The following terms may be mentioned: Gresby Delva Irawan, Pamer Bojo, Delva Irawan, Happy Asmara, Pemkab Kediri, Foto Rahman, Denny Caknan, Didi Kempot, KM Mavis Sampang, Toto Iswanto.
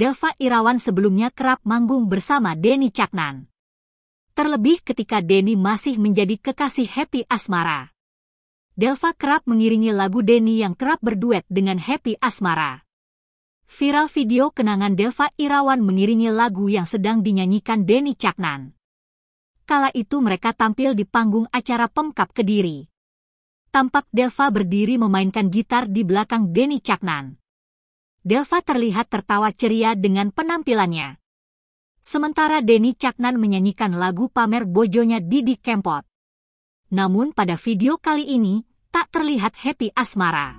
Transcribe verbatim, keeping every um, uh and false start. Delva Irawan sebelumnya kerap manggung bersama Denny Caknan. Terlebih ketika Denny masih menjadi kekasih Happy Asmara. Delva kerap mengiringi lagu Denny yang kerap berduet dengan Happy Asmara. Viral video kenangan Delva Irawan mengiringi lagu yang sedang dinyanyikan Denny Caknan. Kala itu mereka tampil di panggung acara Pemkab Kediri. Tampak Delva berdiri memainkan gitar di belakang Denny Caknan. Delva terlihat tertawa ceria dengan penampilannya. Sementara Denny Caknan menyanyikan lagu pamer bojonya Didi Kempot. Namun pada video kali ini, tak terlihat Happy Asmara.